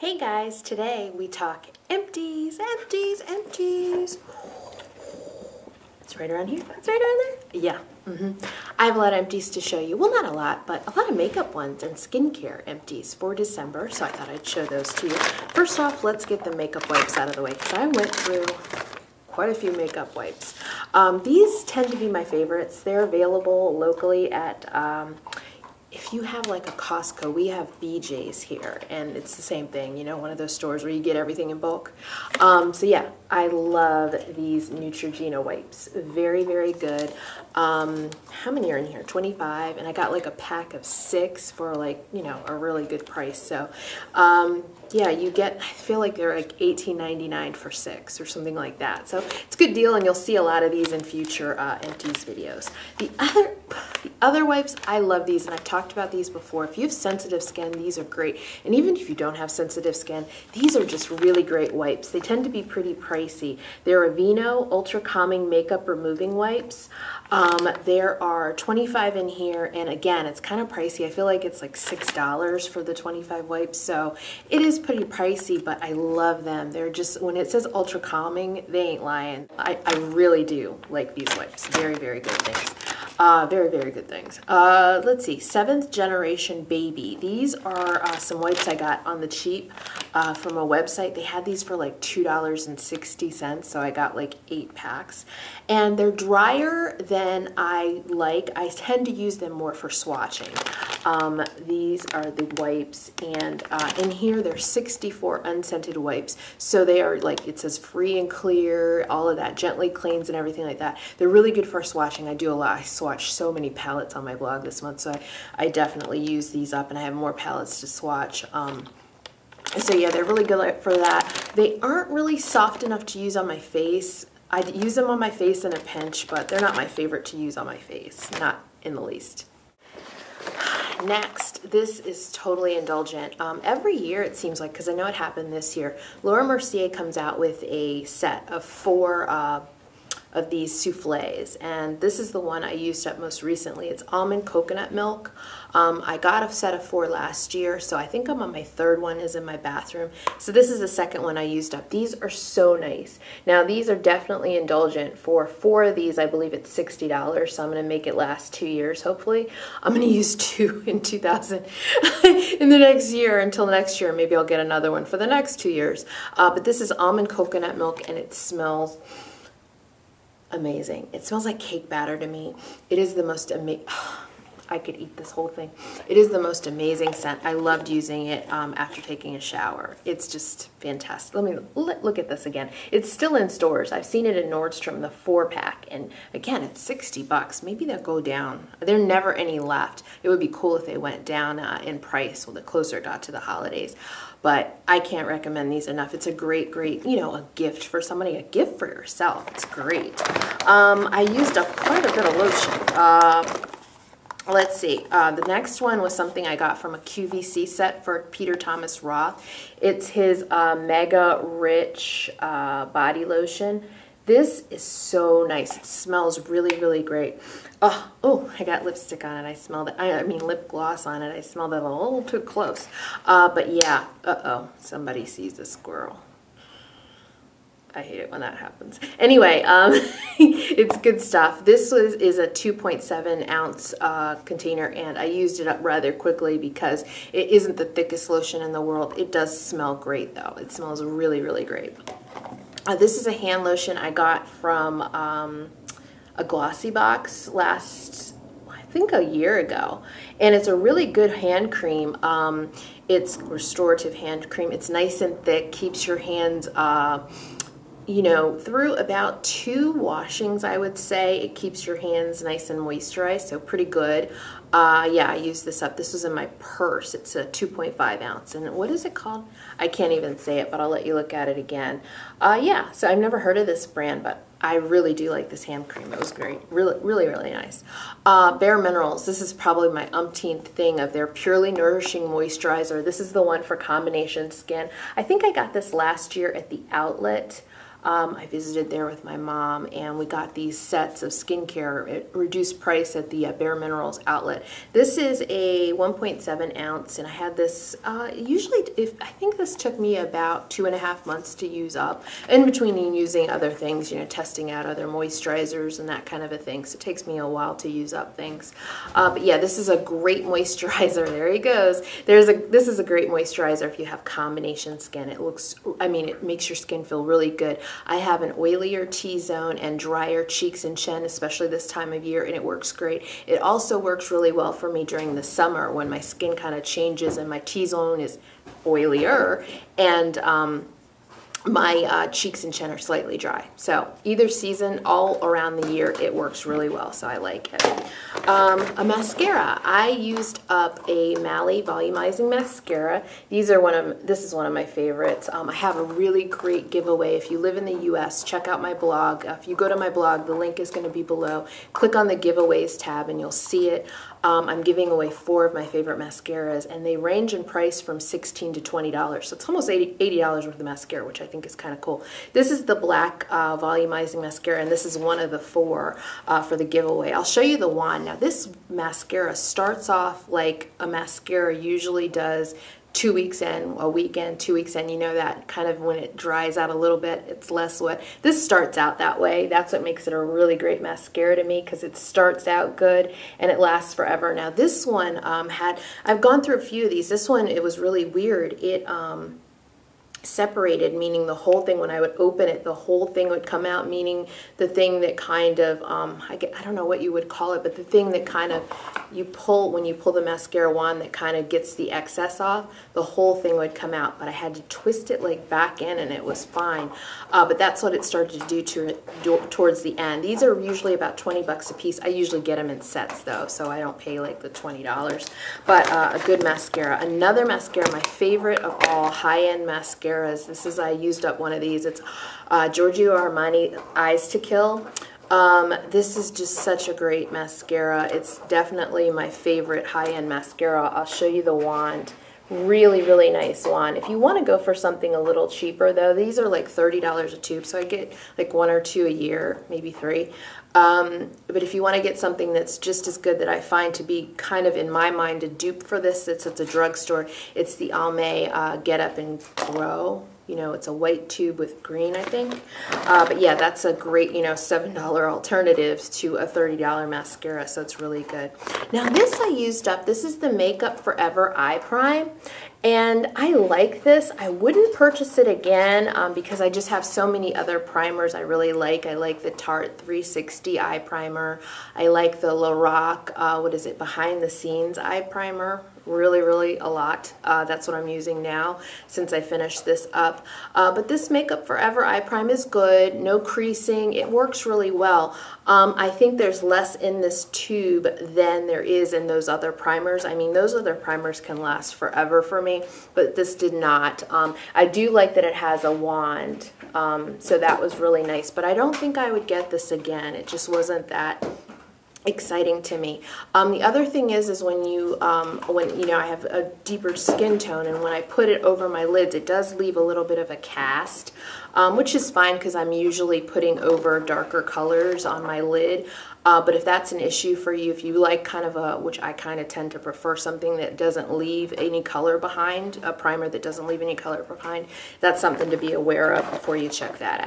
Hey guys, today we talk empties. It's right around here, it's right around there. Yeah, I have a lot of empties to show you. Well, not a lot, but a lot of makeup ones and skincare empties for December, so I thought I'd show those to you. First off, let's get the makeup wipes out of the way, because I went through quite a few makeup wipes. These tend to be my favorites. They're available locally at, if you have like a Costco, we have BJ's here, and it's the same thing, you know, one of those stores where you get everything in bulk. So yeah, I love these Neutrogena wipes. Very, very good. How many are in here? 25, and I got like a pack of 6 for like, you know, a really good price. So yeah, you get, I feel like they're like $18.99 for 6 or something like that. So it's a good deal, and you'll see a lot of these in future empties videos. The other wipes, I love these, and I've talked about these before. If you have sensitive skin, these are great. And even if you don't have sensitive skin, these are just really great wipes. They tend to be pretty pricey. They're Aveeno Ultra Calming Makeup Removing Wipes. There are 25 in here, and again, it's kind of pricey. I feel like it's like $6 for the 25 wipes, so it is pretty pricey, but I love them. They're just, when it says ultra calming, they ain't lying. I really do like these wipes. Very, very good things. Let's see, Seventh Generation Baby. These are some wipes I got on the cheap from a website. They had these for like $2.60, so I got like 8 packs. And they're drier than I like. I tend to use them more for swatching. These are the wipes, and in here there's 64 unscented wipes. So they are like, it says free and clear, all of that, gently cleans and everything like that. They're really good for swatching. I do a lot. I swatch so many palettes on my blog this month, so I definitely use these up, and I have more palettes to swatch. So yeah, they're really good for that. They aren't really soft enough to use on my face. I'd use them on my face in a pinch, but they're not my favorite to use on my face, not in the least. Next, this is totally indulgent. Every year, it seems like, because I know it happened this year, Laura Mercier comes out with a set of 4 of these souffles, and this is the one I used up most recently. It's almond coconut milk. I got a set of 4 last year, so I think I'm on my 3rd one, is in my bathroom. So this is the 2nd one I used up. These are so nice. Now these are definitely indulgent. For 4 of these, I believe it's $60, so I'm gonna make it last 2 years, hopefully. I'm gonna use 2 in 2000, in the next year, until next year. Maybe I'll get another one for the next 2 years. But this is almond coconut milk, and it smells amazing. It smells like cake batter to me. It is the most amazing, I could eat this whole thing. It is the most amazing scent. I loved using it after taking a shower. It's just fantastic. Let me look at this again. It's still in stores. I've seen it in Nordstrom, the 4-pack, and again, it's $60. Maybe they'll go down. There are never any left. It would be cool if they went down in price when the closer it got to the holidays. But I can't recommend these enough. It's a great, great, you know, a gift for somebody, a gift for yourself. It's great. I used up quite a bit of lotion. Let's see, the next one was something I got from a QVC set for Peter Thomas Roth. It's his Mega Rich Body Lotion. This is so nice. It smells really, really great. Oh, I got lipstick on it. I smell that. I mean, lip gloss on it. I smell that a little too close. But yeah, somebody sees a squirrel. I hate it when that happens. Anyway, it's good stuff. This is a 2.7-ounce container, and I used it up rather quickly because it isn't the thickest lotion in the world. It does smell great, though. It smells really, really great. This is a hand lotion I got from a Glossybox I think a year ago, and it's a really good hand cream. It's restorative hand cream. It's nice and thick, keeps your hands, you know, through about 2 washings, I would say. It keeps your hands nice and moisturized, so pretty good. Yeah, I used this up. This was in my purse. It's a 2.5-ounce, and what is it called? I can't even say it, but I'll let you look at it again. Yeah, so I've never heard of this brand, but I really do like this hand cream. It was great, really nice. Bare Minerals, this is probably my umpteenth thing of their Purely Nourishing Moisturizer. This is the one for combination skin. I think I got this last year at the outlet. I visited there with my mom, and we got these sets of skincare at reduced price at the Bare Minerals outlet. This is a 1.7 ounce, and I had this, usually, I think this took me about 2.5 months to use up, in between using other things, you know, testing out other moisturizers and that kind of a thing, so it takes me a while to use up things. But yeah, this is a great moisturizer. There he goes. This is a great moisturizer if you have combination skin. It looks, I mean, it makes your skin feel really good. I have an oilier T-zone and drier cheeks and chin, especially this time of year, and it works great. It also works really well for me during the summer when my skin kind of changes and my T-zone is oilier and my cheeks and chin are slightly dry. So either season, all around the year, it works really well, so I like it. A mascara. I used up a Mally volumizing mascara. This is one of my favorites. I have a really great giveaway. If you live in the US, check out my blog. If you go to my blog, the link is going to be below. Click on the giveaways tab and you'll see it. I'm giving away 4 of my favorite mascaras, and they range in price from $16 to $20. So it's almost $80 worth of mascara, which I think is kind of cool. This is the black volumizing mascara, and this is one of the 4 for the giveaway. I'll show you the wand. Now, this mascara starts off like a mascara usually does, 2 weeks in, a week in, 2 weeks in. You know that kind of when it dries out a little bit, it's less wet. This starts out that way. That's what makes it a really great mascara to me, because it starts out good and it lasts forever. Now this one I've gone through a few of these. This one, it was really weird. It separated, meaning the whole thing, when I would open it, the whole thing would come out, meaning the thing that kind of, I don't know what you would call it, but the thing that kind of you pull, when you pull the mascara wand that kind of gets the excess off, the whole thing would come out, but I had to twist it like back in and it was fine. But that's what it started to do towards the end. These are usually about 20 bucks a piece. I usually get them in sets though, so I don't pay like the $20, but a good mascara. Another mascara, my favorite of all high-end mascara. This is, I used up one of these. It's Giorgio Armani Eyes to Kill. This is just such a great mascara. It's definitely my favorite high-end mascara. I'll show you the wand. Really, really nice wand. If you want to go for something a little cheaper though, these are like $30 a tube, so I get like 1 or 2 a year, maybe 3. But if you want to get something that's just as good, that I find to be kind of, in my mind, a dupe for this, it's at the drugstore. It's the Almay Get Up and Grow. You know, it's a white tube with green, I think. But yeah, that's a great, you know, $7 alternative to a $30 mascara, so it's really good. Now this I used up. This is the Makeup Forever Eye Prime. And I like this. I wouldn't purchase it again because I just have so many other primers I really like. I like the Tarte 360 Eye Primer. I like the Lorac, Behind the Scenes Eye Primer. Really, really a lot. That's what I'm using now since I finished this up. But this Makeup Forever Eye Prime is good. No creasing. It works really well. I think there's less in this tube than there is in those other primers. I mean, those other primers can last forever for me. But this did not. I do like that it has a wand, so that was really nice, but I don't think I would get this again. It just wasn't that exciting to me. The other thing is when you I have a deeper skin tone, and when I put it over my lids, it does leave a little bit of a cast, which is fine because I'm usually putting over darker colors on my lid. But if that's an issue for you, if you like kind of a, which I kind of tend to prefer, something that doesn't leave any color behind, a primer that doesn't leave any color behind, that's something to be aware of before you check that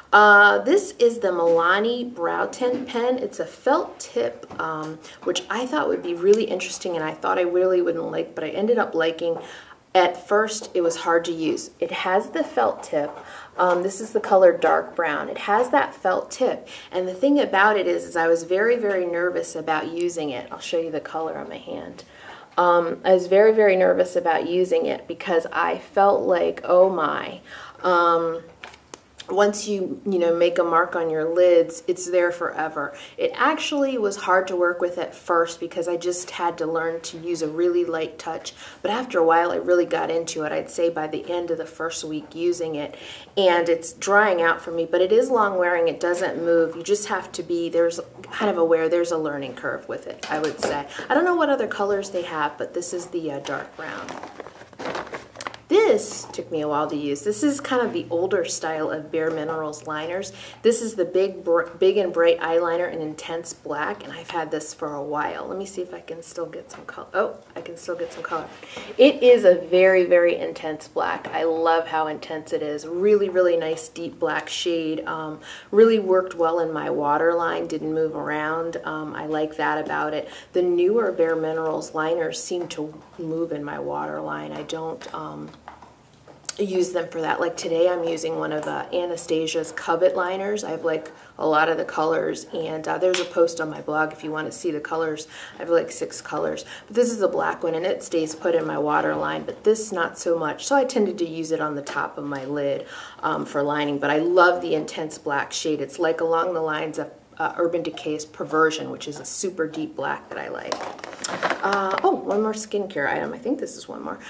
out. This is the Milani Brow Tint Pen. It's a felt tip, which I thought would be really interesting, and I thought I really wouldn't like, but I ended up liking. At first, it was hard to use. It has the felt tip. This is the color dark brown. It has that felt tip, and the thing about it is I was very, very nervous about using it. I'll show you the color on my hand. I was very, very nervous about using it because I felt like, oh my. Once you know, make a mark on your lids, it's there forever. It actually was hard to work with at first because I just had to learn to use a really light touch, but after a while I really got into it. I'd say by the end of the first week using it, and it's drying out for me, but it is long wearing. It doesn't move. You just have to be, there's kind of aware, there's a learning curve with it, I would say. I don't know what other colors they have, but this is the dark brown. This took me a while to use. This is kind of the older style of Bare Minerals liners. This is the big and bright eyeliner in intense black, and I've had this for a while. Let me see if I can still get some color. Oh, I can still get some color. It is a very, very intense black. I love how intense it is. Really, really nice deep black shade. Really worked well in my waterline. Didn't move around. I like that about it. The newer Bare Minerals liners seem to move in my waterline. I don't use them for that. Like today I'm using one of Anastasia's Covet liners. I have like a lot of the colors, and there's a post on my blog if you want to see the colors. I have like 6 colors, but this is the black one and it stays put in my waterline, but this not so much, so I tended to use it on the top of my lid for lining. But I love the intense black shade. It's like along the lines of Urban Decay's Perversion, which is a super deep black that I like. Oh, one more skincare item. I think this is one more.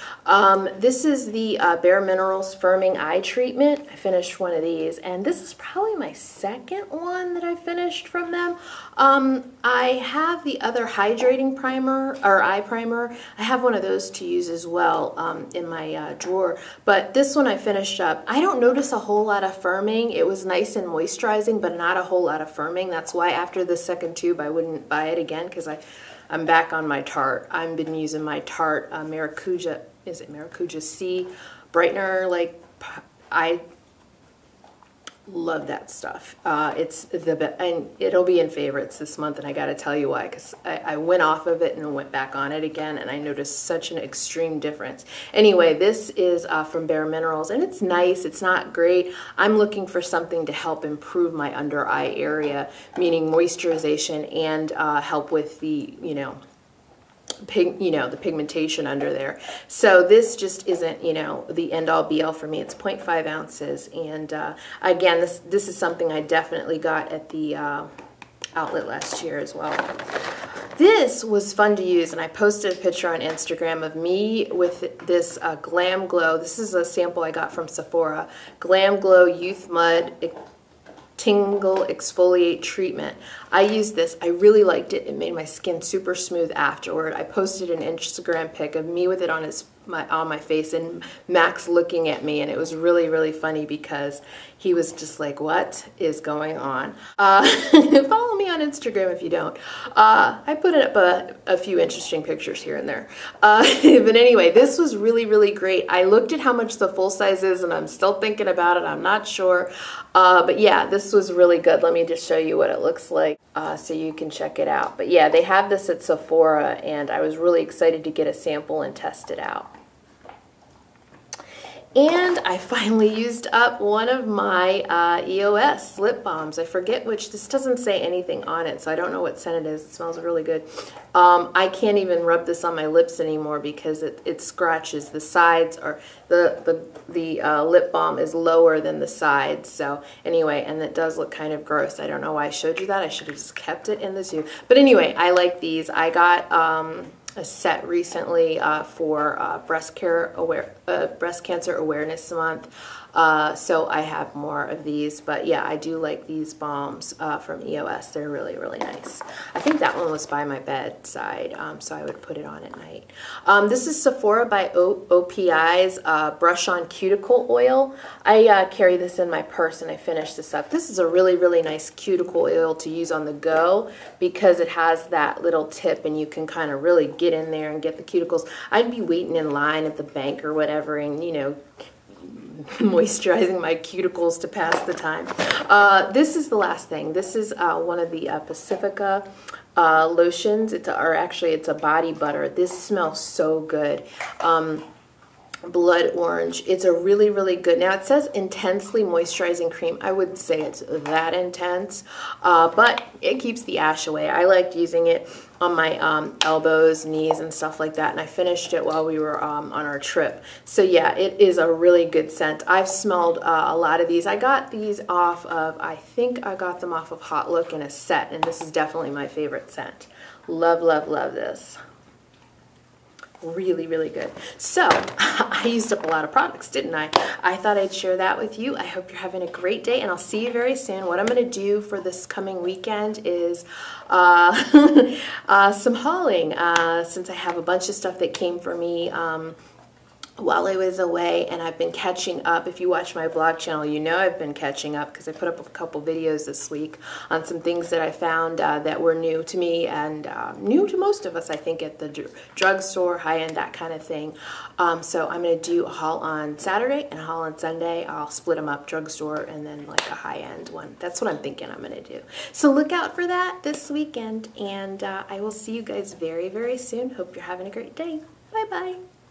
This is the Bare Minerals Firming Eye Treatment. I finished one of these, and this is probably my second one that I finished from them. I have the other hydrating primer, or eye primer. I have one of those to use as well in my drawer, but this one I finished up. I don't notice a whole lot of firming. It was nice and moisturizing, but not a whole lot of firming. That's why after the second tube I wouldn't buy it again, because I'm back on my Tarte. I've been using my Tarte Maracuja, is it Maracuja C brightener? Like, I love that stuff. It's the best, and it'll be in favorites this month, and I gotta tell you why, because I went off of it and went back on it again, and I noticed such an extreme difference. Anyway, this is from Bare Minerals, and it's nice. It's not great. I'm looking for something to help improve my under eye area, meaning moisturization and help with the, the pigmentation under there. So this just isn't, the end all be all for me. It's 0.5 ounces. And again, this is something I definitely got at the outlet last year as well. This was fun to use, and I posted a picture on Instagram of me with this Glam Glow. This is a sample I got from Sephora. Glam Glow Youth Mud Tingle Exfoliate Treatment. I used this. I really liked it. It made my skin super smooth afterward. I posted an Instagram pic of me with it on my face, and Max looking at me, and it was really, really funny because he was just like, what is going on? Follow me on Instagram if you don't. I put up a few interesting pictures here and there. But anyway, this was really, really great. I looked at how much the full size is, and I'm still thinking about it. I'm not sure. But yeah, this was really good. Let me just show you what it looks like so you can check it out. But yeah, they have this at Sephora, and I was really excited to get a sample and test it out. And I finally used up one of my EOS lip balms. I forget which. This doesn't say anything on it, so I don't know what scent it is. It smells really good. I can't even rub this on my lips anymore because it scratches. The sides are, the lip balm is lower than the sides. So anyway, and it does look kind of gross. I don't know why I showed you that. I should have just kept it in the zoo. But anyway, I like these. I got a set recently for breast cancer awareness month, so I have more of these. But yeah, I do like these balms from EOS. They're really, really nice. I think that one was by my bedside, so I would put it on at night. This is Sephora by OPI's Brush On Cuticle Oil. I carry this in my purse, and I finished this up. This is a really, really nice cuticle oil to use on the go because it has that little tip, and you can kind of really get in there and get the cuticles. I'd be waiting in line at the bank or whatever, and moisturizing my cuticles to pass the time. This is the last thing. This is one of the Pacifica lotions. It's a body butter. This smells so good. Blood orange. It's a really, really good. Now it says intensely moisturizing cream. I wouldn't say it's that intense, but it keeps the ash away. I liked using it on my elbows, knees, and stuff like that, and I finished it while we were on our trip. So yeah, it is a really good scent. I've smelled a lot of these. I got these off of, I think I got them off of Hot Look in a set, and this is definitely my favorite scent. Love, love, love this. Really, really good. So I used up a lot of products, didn't I? I thought I'd share that with you. I hope you're having a great day, and I'll see you very soon. What I'm going to do for this coming weekend is some hauling, since I have a bunch of stuff that came for me while I was away, and I've been catching up. If you watch my vlog channel, you know I've been catching up because I put up a couple videos this week on some things that I found that were new to me and new to most of us, I think, at the drugstore, high-end, that kind of thing. So I'm going to do a haul on Saturday and a haul on Sunday. I'll split them up, drugstore and then like a high-end one. That's what I'm thinking I'm going to do. So look out for that this weekend, and I will see you guys very, very soon. Hope you're having a great day. Bye-bye.